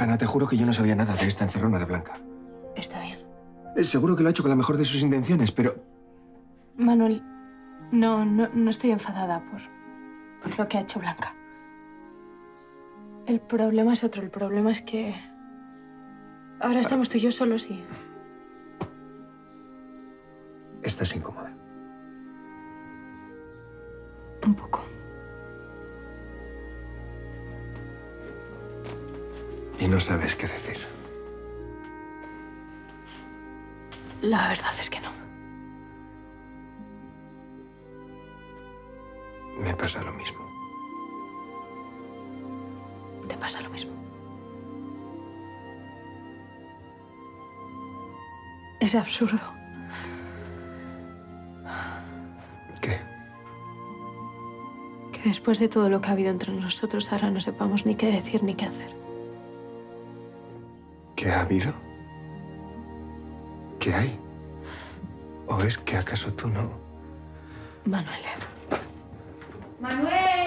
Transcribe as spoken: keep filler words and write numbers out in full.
Jana, te juro que yo no sabía nada de esta encerrona de Blanca. Está bien. Seguro que lo ha hecho con la mejor de sus intenciones, pero... Manuel, no, no, no estoy enfadada por, por lo que ha hecho Blanca. El problema es otro. El problema es que... ahora estamos tú y yo solos y... Estás incómoda. Un poco. Y no sabes qué decir. La verdad es que no. Me pasa lo mismo. Te pasa lo mismo. Es absurdo. ¿Qué? Que después de todo lo que ha habido entre nosotros, ahora no sepamos ni qué decir ni qué hacer. ¿Qué ha habido? ¿Qué hay? ¿O es que acaso tú no? Manuel. ¡Manuel!